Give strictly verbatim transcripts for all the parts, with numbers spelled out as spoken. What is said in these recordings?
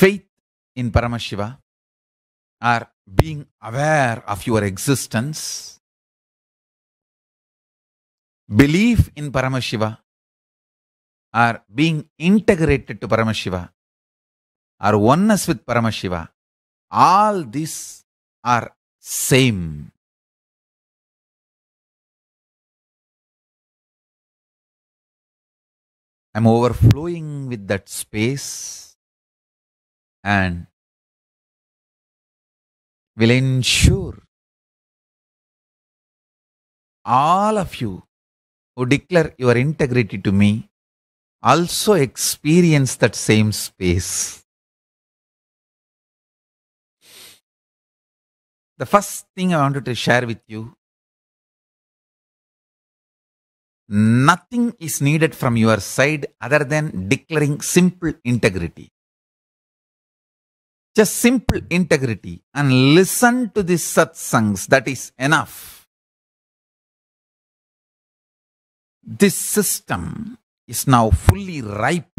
Faith in Paramashiva, or being aware of your existence, belief in Paramashiva, or being integrated to Paramashiva, or oneness with Paramashiva, all these are same. I am overflowing with that space and will ensure all of you who declare your integrity to me also experience that same space. The first thing I wanted to share with you, nothing is needed from your side other than declaring simple integrity. Just simple integrity and listen to these satsangs, that is enough. This system is now fully ripe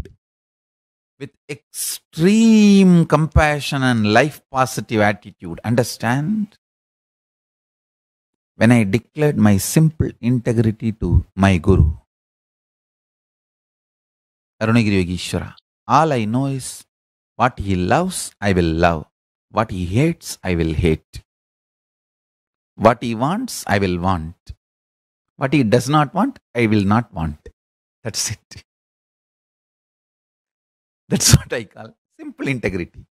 with extreme compassion and life positive attitude. Understand? When I declared my simple integrity to my Guru, Arunagiri Yogishwara, all I know is what he loves, I will love. What he hates, I will hate. What he wants, I will want. What he does not want, I will not want. That's it. That's what I call simple integrity.